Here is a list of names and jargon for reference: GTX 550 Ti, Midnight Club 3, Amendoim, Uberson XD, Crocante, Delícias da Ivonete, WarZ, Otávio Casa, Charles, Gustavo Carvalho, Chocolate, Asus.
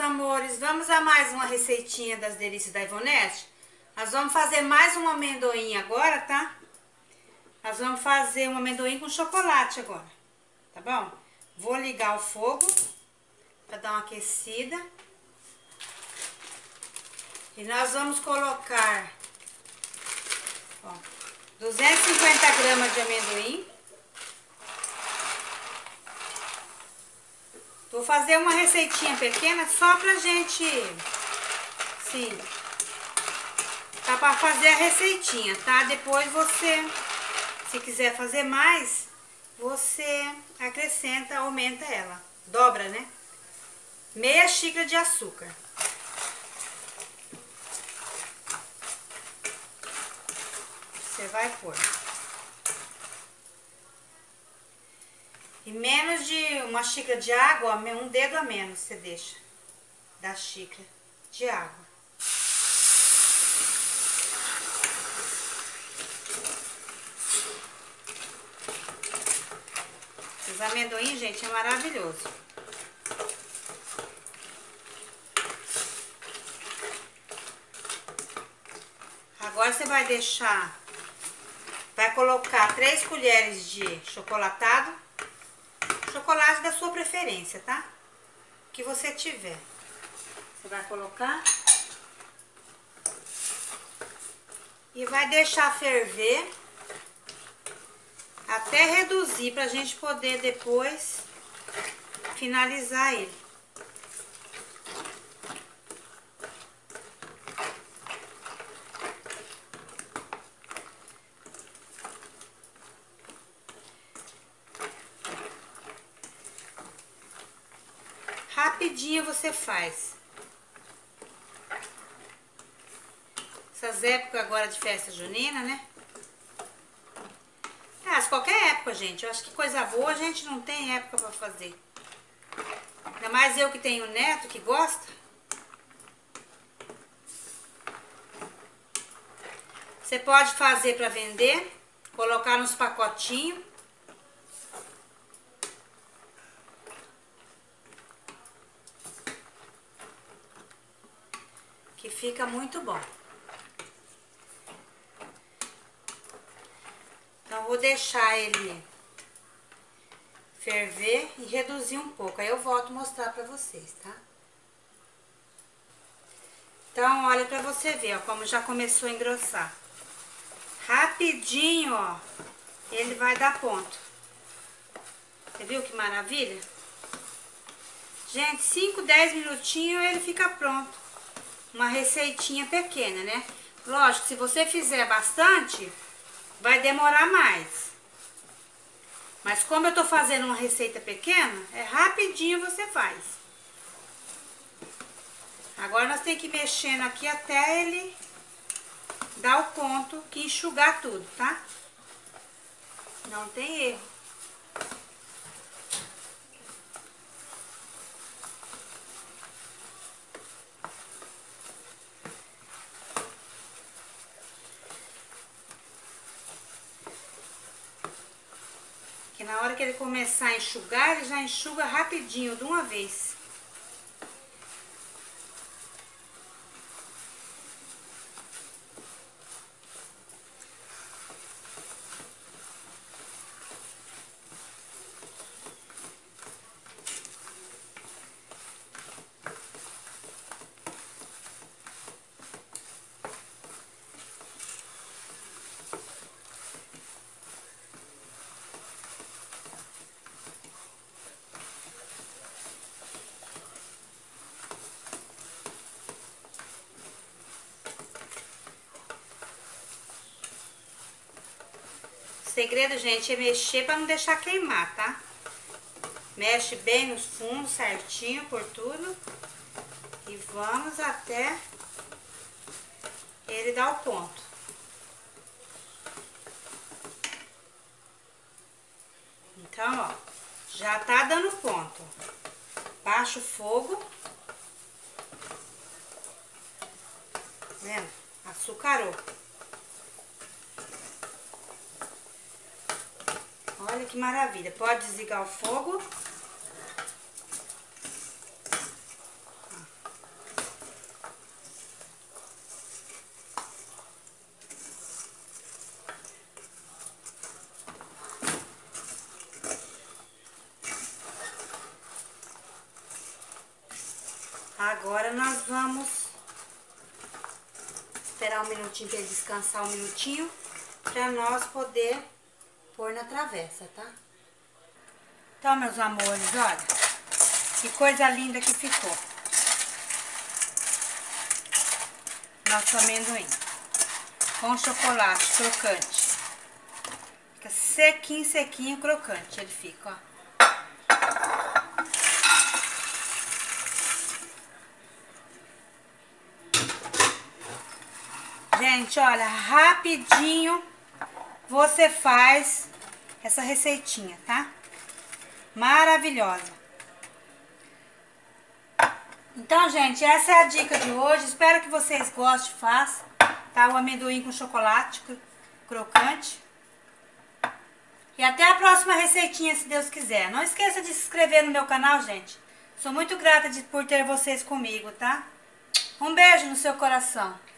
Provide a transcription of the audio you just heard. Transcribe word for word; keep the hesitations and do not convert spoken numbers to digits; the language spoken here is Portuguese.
meus amores, vamos a mais uma receitinha das delícias da Ivonete? Nós vamos fazer mais um amendoim agora, tá? Nós vamos fazer um amendoim com chocolate agora, tá bom? Vou ligar o fogo para dar uma aquecida. E nós vamos colocar, ó, duzentos e cinquenta gramas de amendoim. Vou fazer uma receitinha pequena só pra gente, sim, tá, pra fazer a receitinha, tá? Depois você, se quiser fazer mais, você acrescenta, aumenta ela, dobra, né? Meia xícara de açúcar. Você vai pôr. E menos de uma xícara de água, um dedo a menos você deixa da xícara de água. Os amendoim, gente, é maravilhoso. Agora você vai deixar, vai colocar três colheres de chocolatado. Chocolate da sua preferência, tá? O que você tiver. Você vai colocar. E vai deixar ferver. Até reduzir, pra gente poder depois finalizar ele. Rapidinho você faz. Essas épocas agora de festa junina, né? Ah, qualquer época, gente. Eu acho que coisa boa a gente não tem época pra fazer. Ainda mais eu que tenho neto que gosta. Você pode fazer pra vender, colocar nos pacotinhos. Que fica muito bom. Então, vou deixar ele ferver e reduzir um pouco. Aí eu volto mostrar pra vocês, tá? Então, olha pra você ver, ó, como já começou a engrossar. Rapidinho, ó, ele vai dar ponto. Você viu que maravilha? Gente, cinco, dez minutinhos ele fica pronto. Uma receitinha pequena, né? Lógico, se você fizer bastante, vai demorar mais. Mas como eu tô fazendo uma receita pequena, é rapidinho você faz. Agora nós temos que ir mexendo aqui até ele dar o ponto, que enxugar tudo, tá? Não tem erro. Que na hora que ele começar a enxugar, ele já enxuga rapidinho, de uma vez. O segredo, gente, é mexer para não deixar queimar, tá? Mexe bem nos fundos, certinho, por tudo. E vamos até ele dar o ponto. Então, ó, já tá dando ponto. Baixa o fogo. Tá vendo? Açucarou. Olha que maravilha. Pode desligar o fogo. Agora nós vamos esperar um minutinho para ele descansar um minutinho, para nós poder pôr na travessa, tá? Então, meus amores, olha, que coisa linda que ficou nosso amendoim com chocolate crocante. Fica sequinho, sequinho, crocante ele fica, ó. Gente, olha, rapidinho você faz essa receitinha, tá? Maravilhosa. Então, gente, essa é a dica de hoje. Espero que vocês gostem, façam, tá? O amendoim com chocolate crocante. E até a próxima receitinha, se Deus quiser. Não esqueça de se inscrever no meu canal, gente. Sou muito grata de, por ter vocês comigo, tá? Um beijo no seu coração.